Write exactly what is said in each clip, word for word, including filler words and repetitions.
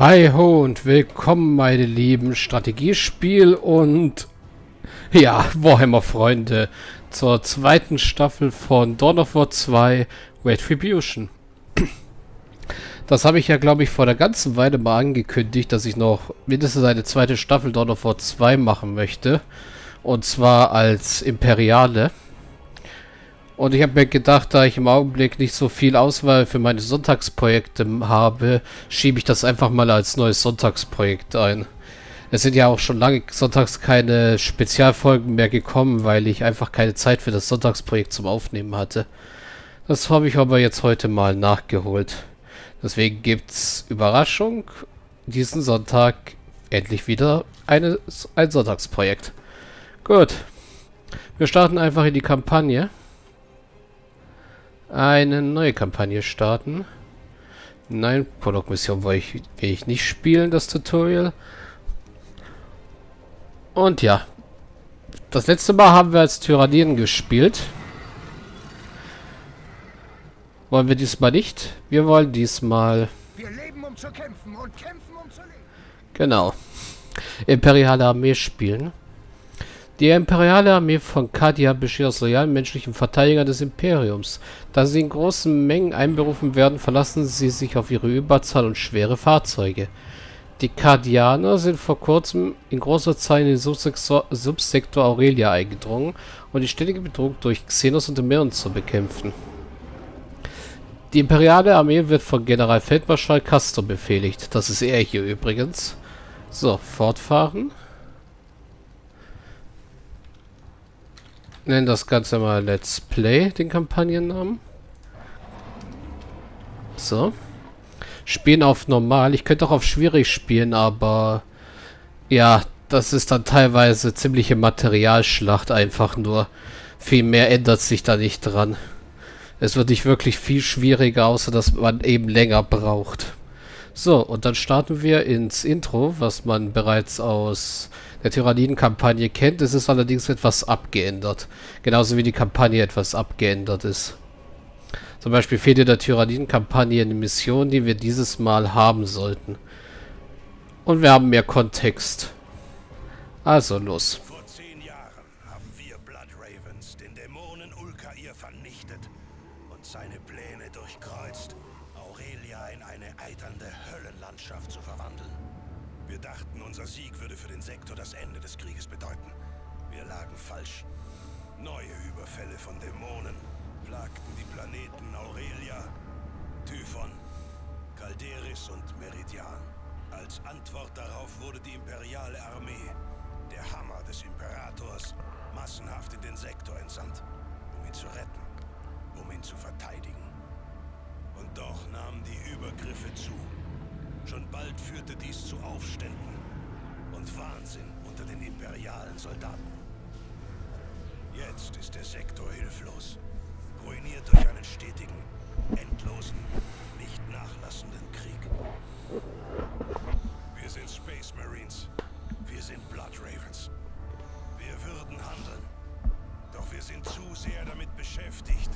Hi ho und willkommen, meine lieben Strategiespiel- und ja, Warhammer-Freunde zur zweiten Staffel von Dawn of War zwei Retribution. Das habe ich ja, glaube ich, vor der ganzen Weile mal angekündigt, dass ich noch mindestens eine zweite Staffel Dawn of War zwei machen möchte. Und zwar als Imperiale. Und ich habe mir gedacht, da ich im Augenblick nicht so viel Auswahl für meine Sonntagsprojekte habe, schiebe ich das einfach mal als neues Sonntagsprojekt ein. Es sind ja auch schon lange sonntags keine Spezialfolgen mehr gekommen, weil ich einfach keine Zeit für das Sonntagsprojekt zum Aufnehmen hatte. Das habe ich aber jetzt heute mal nachgeholt. Deswegen gibt's Überraschung, diesen Sonntag endlich wieder eine, ein Sonntagsprojekt. Gut, wir starten einfach in die Kampagne. Eine neue Kampagne starten. Nein, Prolog-Mission will ich, will ich nicht spielen, das Tutorial. Und ja, das letzte Mal haben wir als Tyranieden gespielt. Wollen wir diesmal nicht? Wir wollen diesmal... Wir leben, um zu kämpfen, und kämpfen, um zu leben. Genau. Imperiale Armee spielen. Die imperiale Armee von Kadia besteht aus loyalen menschlichen Verteidigern des Imperiums. Da sie in großen Mengen einberufen werden, verlassen sie sich auf ihre Überzahl und schwere Fahrzeuge. Die Kadianer sind vor kurzem in großer Zahl in den Subsektor, Subsektor Aurelia eingedrungen, um den ständigen Betrug durch Xenos und Dämonen zu bekämpfen. Die imperiale Armee wird von Generalfeldmarschall Castro befehligt. Das ist er hier übrigens. So, fortfahren. Nennen das Ganze mal Let's Play, den Kampagnennamen. So. Spielen auf normal. Ich könnte auch auf schwierig spielen, aber... Ja, das ist dann teilweise ziemliche Materialschlacht einfach nur. Viel mehr ändert sich da nicht dran. Es wird nicht wirklich viel schwieriger, außer dass man eben länger braucht. So, und dann starten wir ins Intro, was man bereits aus... der Tyranieden-Kampagne kennt. Es ist allerdings etwas abgeändert. Genauso wie die Kampagne etwas abgeändert ist. Zum Beispiel fehlt in der Tyranieden-Kampagne eine Mission, die wir dieses Mal haben sollten. Und wir haben mehr Kontext. Also los. Vor zehn Jahren haben wir Blood Ravens, den Dämonen Ulkair, vernichtet und seine Pläne durchkreuzt, Aurelia in eine eiternde Höllenlandschaft zu verwandeln. Wir dachten, unser Sieg würde für den Sektor das Ende des Krieges bedeuten. Wir lagen falsch. Neue Überfälle von Dämonen plagten die Planeten Aurelia, Typhon, Calderis und Meridian. Als Antwort darauf wurde die imperiale Armee, der Hammer des Imperators, massenhaft in den Sektor entsandt, um ihn zu retten, um ihn zu verteidigen. Und doch nahmen die Übergriffe zu. Schon bald führte dies zu Aufständen und Wahnsinn unter den imperialen Soldaten. Jetzt ist der Sektor hilflos, ruiniert durch einen stetigen, endlosen, nicht nachlassenden Krieg. Wir sind Space Marines, wir sind Blood Ravens. Wir würden handeln, doch wir sind zu sehr damit beschäftigt,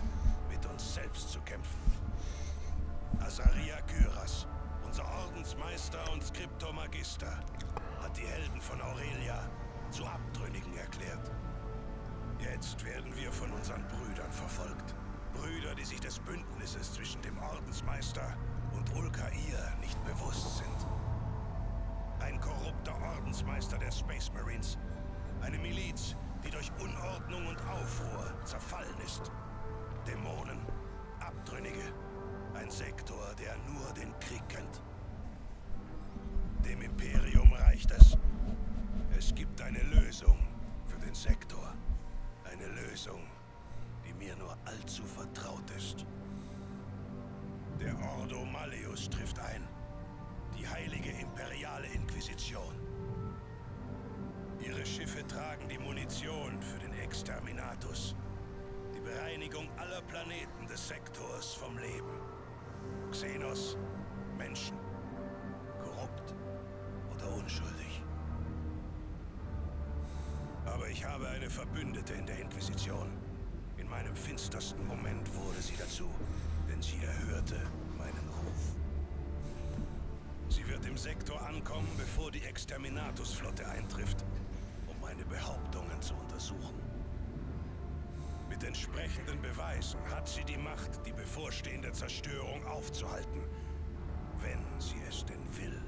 mit uns selbst zu kämpfen. Azaria Kyras, unser Ordensmeister und Skriptomagister, hat die Helden von Aurelia zu Abtrünnigen erklärt. Jetzt werden wir von unseren Brüdern verfolgt. Brüder, die sich des Bündnisses zwischen dem Ordensmeister und Ulkair nicht bewusst sind. Ein korrupter Ordensmeister der Space Marines. Eine Miliz, die durch Unordnung und Aufruhr zerfallen ist. Dämonen, Abtrünnige. Ein Sektor, der nur den Krieg kennt. Dem Imperium reicht es. Es gibt eine Lösung für den Sektor. Eine Lösung, die mir nur allzu vertraut ist. Der Ordo Malleus trifft ein. Die heilige imperiale Inquisition. Ihre Schiffe tragen die Munition für den Exterminatus. Die Bereinigung aller Planeten des Sektors vom Leben. Xenos, Menschen, korrupt oder unschuldig. Aber ich habe eine Verbündete in der Inquisition. In meinem finstersten Moment wurde sie dazu, denn sie erhörte meinen Ruf. Sie wird im im Sektor ankommen, bevor die Exterminatus-Flotte eintrifft, um meine Behauptungen zu untersuchen. Mit entsprechenden Beweisen hat sie die Macht, die bevorstehende Zerstörung aufzuhalten, wenn sie es denn will.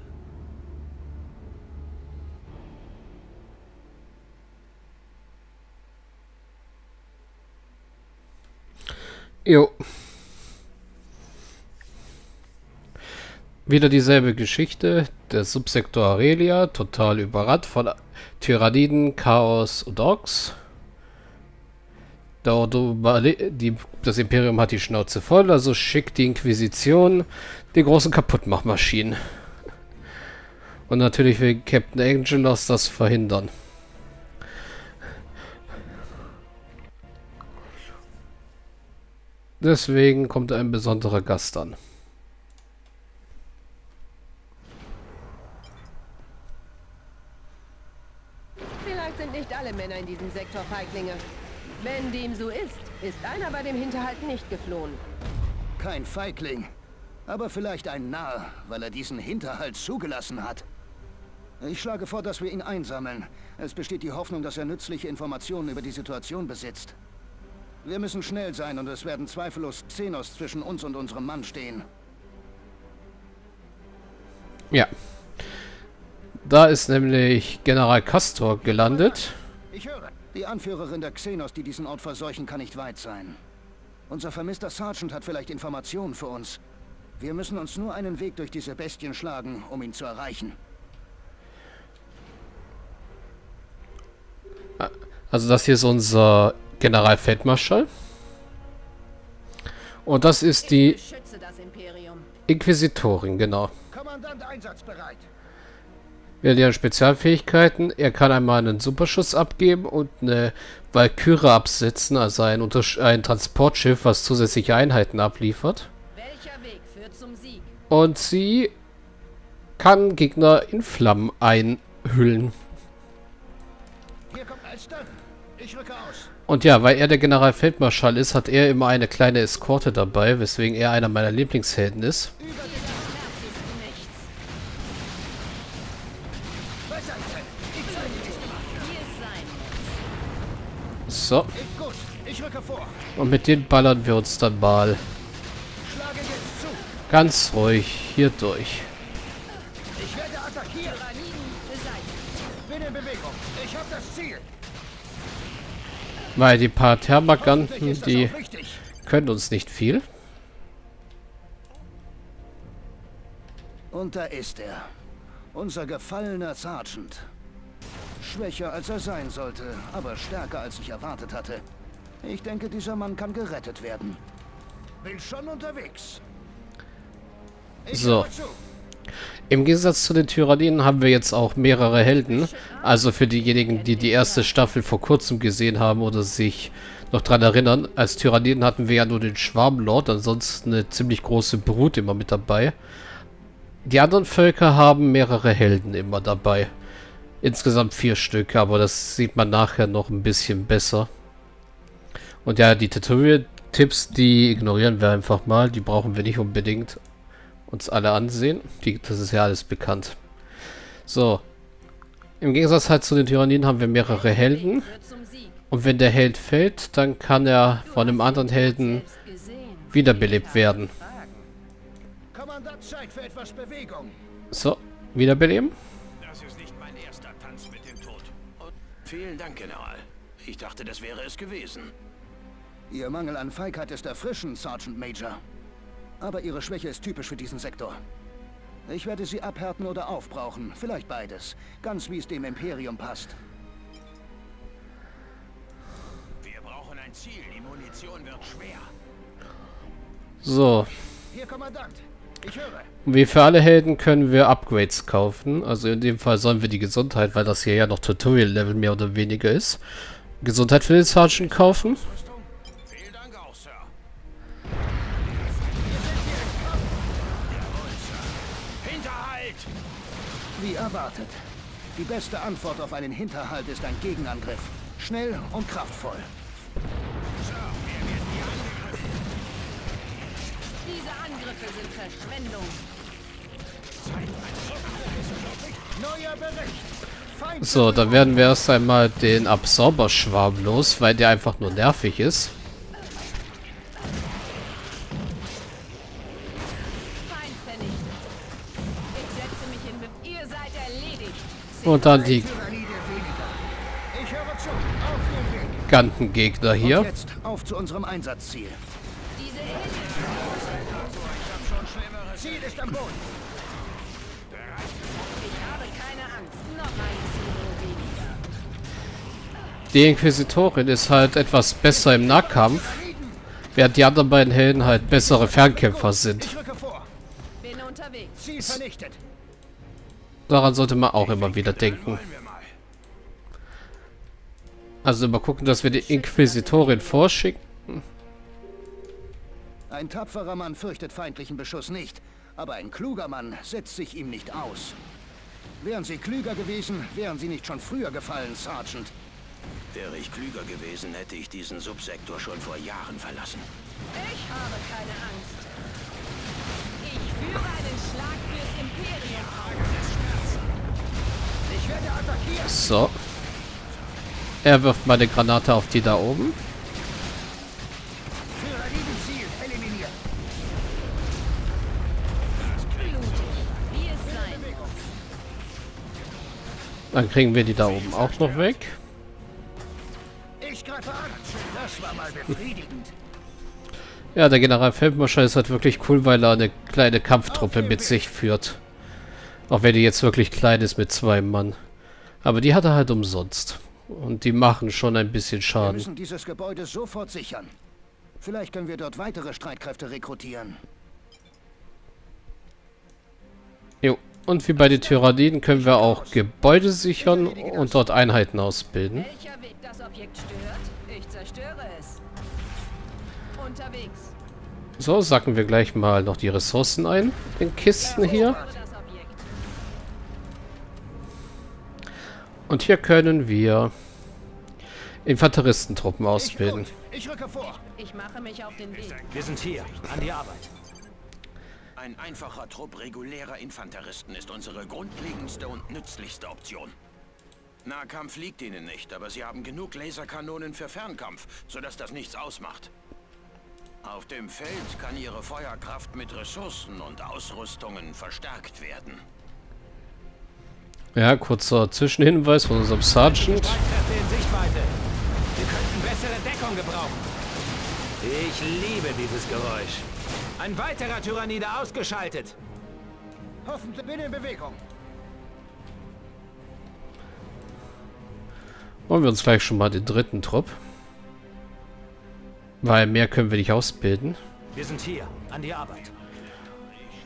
Jo. Wieder dieselbe Geschichte, der Subsektor Aurelia, total überrannt von Tyranieden, Chaos und Orks. Das Imperium hat die Schnauze voll, also schickt die Inquisition die großen Kaputtmachmaschinen. Und natürlich will Captain Angelos das verhindern. Deswegen kommt ein besonderer Gast an. Vielleicht sind nicht alle Männer in diesem Sektor Feiglinge. Wenn dem so ist, ist einer bei dem Hinterhalt nicht geflohen. Kein Feigling, aber vielleicht ein Narr, weil er diesen Hinterhalt zugelassen hat. Ich schlage vor, dass wir ihn einsammeln. Es besteht die Hoffnung, dass er nützliche Informationen über die Situation besitzt. Wir müssen schnell sein und es werden zweifellos Xenos zwischen uns und unserem Mann stehen. Ja. Da ist nämlich General Castro gelandet. Ich höre. Die Anführerin der Xenos, die diesen Ort verseuchen, kann nicht weit sein. Unser vermisster Sergeant hat vielleicht Informationen für uns. Wir müssen uns nur einen Weg durch diese Bestien schlagen, um ihn zu erreichen. Also das hier ist unser Generalfeldmarschall. Und das ist die Inquisitorin, genau. Kommandant einsatzbereit. Wir lernen Spezialfähigkeiten. Er kann einmal einen Superschuss abgeben und eine Valkyre absetzen, also ein, Untersch ein Transportschiff, was zusätzliche Einheiten abliefert. Welcher Weg führt zum Sieg? Und sie kann Gegner in Flammen einhüllen. Hier kommt ein Stand. Ich rücke aus. Und ja, weil er der Generalfeldmarschall ist, hat er immer eine kleine Eskorte dabei, weswegen er einer meiner Lieblingshelden ist. Über So. Und mit denen ballern wir uns dann mal ganz ruhig hier durch. Weil die paar Thermaganten, die können uns nicht viel. Und da ist er. Unser gefallener Sergeant. Schwächer als er sein sollte, aber stärker als ich erwartet hatte. Ich denke, dieser Mann kann gerettet werden. Bin schon unterwegs. So. Im Gegensatz zu den Tyranniden haben wir jetzt auch mehrere Helden. Also für diejenigen, die die erste Staffel vor kurzem gesehen haben oder sich noch dran erinnern. Als Tyranniden hatten wir ja nur den Schwarmlord, ansonsten eine ziemlich große Brut immer mit dabei. Die anderen Völker haben mehrere Helden immer dabei. Insgesamt vier Stück, aber das sieht man nachher noch ein bisschen besser. Und ja, die Tutorial-Tipps, die ignorieren wir einfach mal. Die brauchen wir nicht unbedingt uns alle ansehen. Die, das ist ja alles bekannt. So. Im Gegensatz halt zu den Tyranniden haben wir mehrere Helden. Und wenn der Held fällt, dann kann er von einem anderen Helden wiederbelebt werden. So, wiederbeleben. Vielen Dank, General. Ich dachte, das wäre es gewesen. Ihr Mangel an Feigheit ist erfrischend, Sergeant Major. Aber Ihre Schwäche ist typisch für diesen Sektor. Ich werde Sie abhärten oder aufbrauchen, vielleicht beides. Ganz wie es dem Imperium passt. Wir brauchen ein Ziel, die Munition wird schwer. So. Hier, Kommandant. Ich höre. Wie für alle Helden können wir Upgrades kaufen. Also in dem Fall sollen wir die Gesundheit, weil das hier ja noch Tutorial-Level mehr oder weniger ist. Gesundheit für den Sergeant kaufen. Wie erwartet. Die beste Antwort auf einen Hinterhalt ist ein Gegenangriff. Schnell und kraftvoll. Diese Angriffe sind Verschwendung. So, dann werden wir erst einmal den Absorberschwarm los, weil der einfach nur nervig ist. Und dann die Gantengegner hier. Und jetzt auf zu unserem Einsatzziel. Ziel ist am Boden. Ich habe keine Angst, noch ein Ziel weniger. Die Inquisitorin ist halt etwas besser im Nahkampf, während die anderen beiden Helden halt bessere Fernkämpfer sind. Bin unterwegs. Ziel vernichtet. Daran sollte man auch immer wieder denken. Also mal gucken, dass wir die Inquisitorin vorschicken. Ein tapferer Mann fürchtet feindlichen Beschuss nicht, aber ein kluger Mann setzt sich ihm nicht aus. Wären Sie klüger gewesen, wären Sie nicht schon früher gefallen, Sergeant. Wäre ich klüger gewesen, hätte ich diesen Subsektor schon vor Jahren verlassen. Ich habe keine Angst. Ich führe einen Schlag fürs Imperium aus. Ich werde attackiert. So. Er wirft meine Granate auf die da oben. Dann kriegen wir die da oben auch noch weg. Ja, der Generalfeldmarschall ist halt wirklich cool, weil er eine kleine Kampftruppe mit sich führt. Auch wenn die jetzt wirklich klein ist mit zwei Mann. Aber die hat er halt umsonst. Und die machen schon ein bisschen Schaden. Wir müssen dieses Gebäude sofort sichern. Vielleicht können wir dort weitere Streitkräfte rekrutieren. Jo. Und wie bei den Tyranieden können wir auch Gebäude sichern und dort Einheiten ausbilden. Welcher Weg das Objekt stört, ich zerstöre es. Unterwegs. So, sacken wir gleich mal noch die Ressourcen ein, in Kisten hier. Und hier können wir Infanteristentruppen ausbilden. Ich rücke vor. Ich mache mich auf den Weg. Wir sind hier, an die Arbeit. Ein einfacher Trupp regulärer Infanteristen ist unsere grundlegendste und nützlichste Option. Nahkampf liegt ihnen nicht, aber sie haben genug Laserkanonen für Fernkampf, sodass das nichts ausmacht. Auf dem Feld kann ihre Feuerkraft mit Ressourcen und Ausrüstungen verstärkt werden. Ja, kurzer Zwischenhinweis von unserem Sergeant. Streitkräfte in Sichtweite. Wir könnten bessere Deckung gebrauchen. Ich liebe dieses Geräusch. Ein weiterer Tyranide ausgeschaltet. Hoffentlich bin in Bewegung. Wollen wir uns gleich schon mal den dritten Trupp. Weil mehr können wir nicht ausbilden. Wir sind hier, an die Arbeit.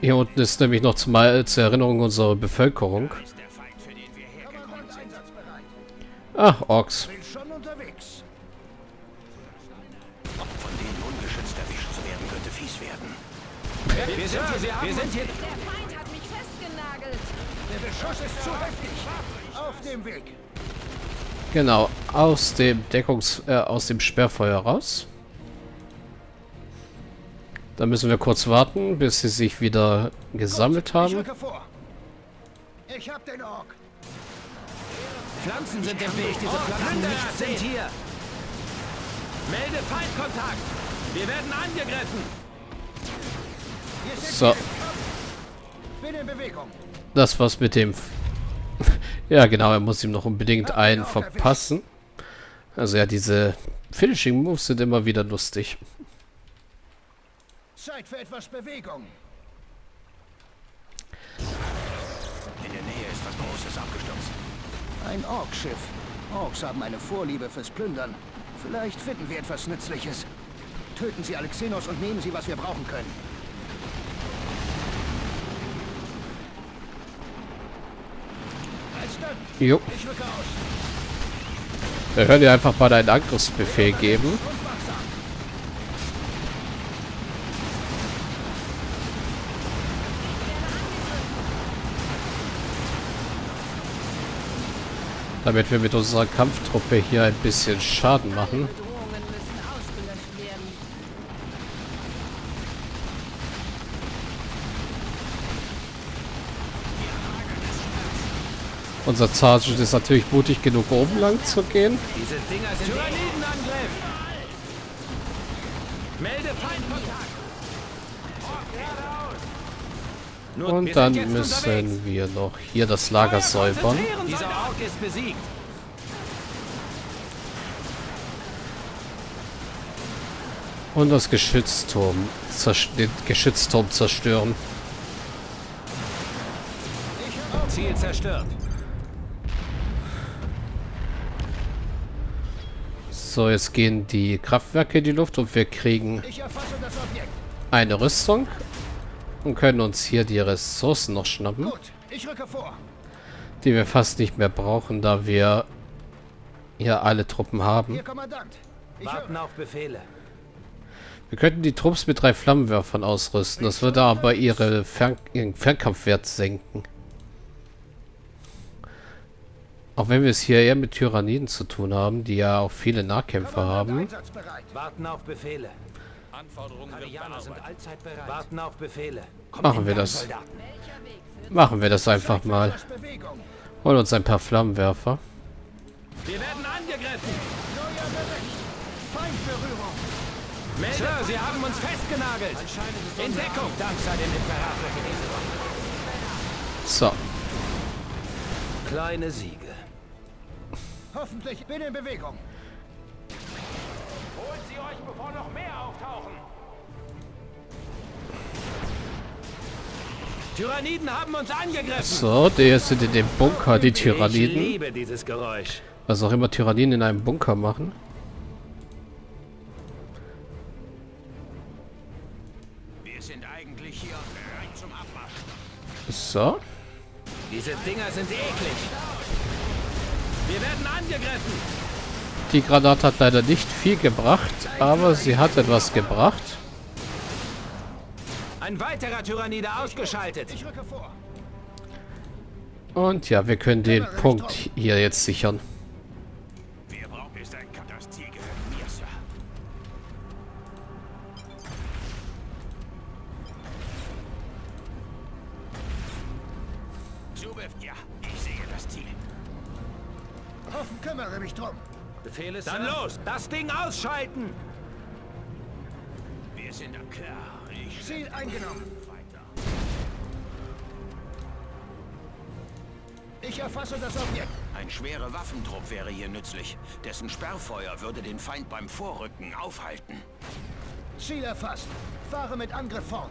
Hier unten ist nämlich noch zumal zur Erinnerung unsere Bevölkerung. Ach, Orks. Wir sind hier, wir sind hier. Der Feind hat mich festgenagelt. Der Beschuss ist zu heftig. Auf dem Weg. Genau, aus dem Deckungs äh, aus dem Sperrfeuer raus. Da müssen wir kurz warten, bis sie sich wieder gesammelt haben. Ich rücke vor. Ich hab den Ork. Pflanzen sind im Weg, diese Pflanzen nicht sind hier. Melde Feindkontakt. Wir werden angegriffen. So. Das war's mit dem... F ja, genau, er muss ihm noch unbedingt einen verpassen. Also ja, diese Finishing Moves sind immer wieder lustig. Zeit für etwas Bewegung. In der Nähe ist was Großes abgestürzt. Ein Orkschiff. Orks haben eine Vorliebe fürs Plündern. Vielleicht finden wir etwas Nützliches. Töten Sie alle Xenos und nehmen Sie, was wir brauchen können. Jo. Wir können dir einfach mal einen Angriffsbefehl geben. Damit wir mit unserer Kampftruppe hier ein bisschen Schaden machen. Unser Sergeant ist natürlich mutig genug, oben lang zu gehen. Diese Dinger sind Tyranidenangriff. Melde Feindkontakt. Und dann müssen wir noch hier das Lager säubern. Dieser Ork ist besiegt. Und das Geschützturm, den Geschützturm zerstören. Ziel zerstört. So, jetzt gehen die Kraftwerke in die Luft und wir kriegen eine Rüstung und können uns hier die Ressourcen noch schnappen. Gut, ich rücke vor. Die wir fast nicht mehr brauchen, da wir hier alle Truppen haben. Hier, Kommandant. Ich warten auf Befehle. Wir könnten die Trupps mit drei Flammenwerfern ausrüsten. Das würde aber ihre Fern ihren Fernkampfwert senken. Auch wenn wir es hier eher mit Tyranniden zu tun haben, die ja auch viele Nahkämpfer haben. Warten auf Befehle. Anforderungen sind allzeit bereit. Warten auf Befehle. Machen wir das. Machen wir das einfach mal. Holen uns ein paar Flammenwerfer. Wir werden angegriffen. Feindberührung. Melder, Sie haben uns festgenagelt. In Deckung. Dank sei dem Imperator gewesen. So. Kleine Siege. Hoffentlich bin in Bewegung. Holt sie euch, bevor noch mehr auftauchen. Tyranniden haben uns angegriffen. So, die sind in dem Bunker, die Tyranniden. Ich liebe dieses Geräusch. Was auch immer Tyranniden in einem Bunker machen. Wir sind eigentlich hier rein zum Abwaschen. So. Diese Dinger sind eklig. Wir werden angegriffen. Die Granate hat leider nicht viel gebracht, aber sie hat etwas gebracht. Ein weiterer Tyrannide ausgeschaltet. Und ja, wir können den Punkt hier jetzt sichern. Dann los! Das Ding ausschalten! Wir sind am Klar. Ich Ziel eingenommen. Weiter. Ich erfasse das Objekt. Ein schwerer Waffentrupp wäre hier nützlich. Dessen Sperrfeuer würde den Feind beim Vorrücken aufhalten. Ziel erfasst. Fahre mit Angriff fort.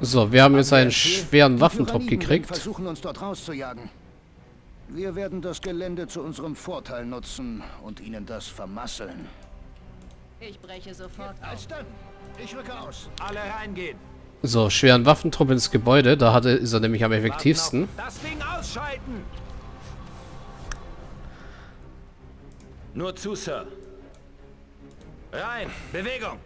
So, wir haben jetzt einen schweren Waffentrupp gekriegt. Versuchen uns dort rauszujagen. Wir werden das Gelände zu unserem Vorteil nutzen und ihnen das vermasseln. Ich breche sofort aus. Ich rücke aus. Alle reingehen. So, schweren Waffentrupp ins Gebäude. Da hatte, ist er nämlich am effektivsten. Das Ding ausschalten! Nur zu, Sir. Rein! Bewegung!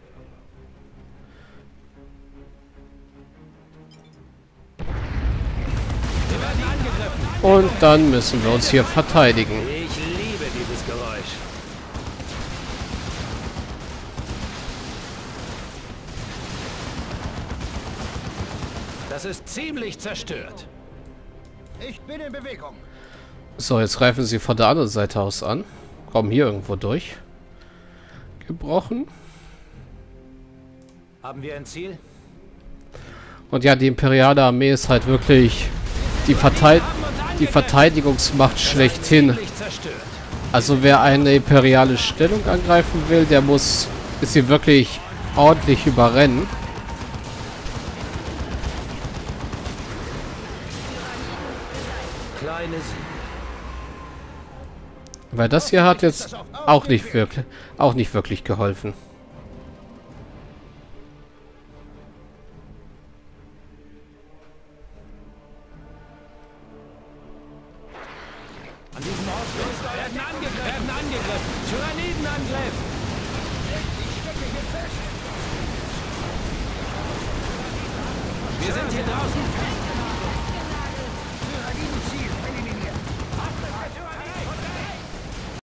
Und dann müssen wir uns hier verteidigen. Ich liebe dieses Geräusch. Das ist ziemlich zerstört. Ich bin in Bewegung. So, jetzt greifen sie von der anderen Seite aus an. Kommen hier irgendwo durch. Gebrochen. Haben wir ein Ziel? Und ja, die imperiale Armee ist halt wirklich die verteilt. Die Verteidigungsmacht schlechthin. Also wer eine imperiale Stellung angreifen will, der muss sie wirklich ordentlich überrennen. Weil das hier hat jetzt auch nicht wirklich, auch nicht wirklich geholfen. Wir sind hier draußen.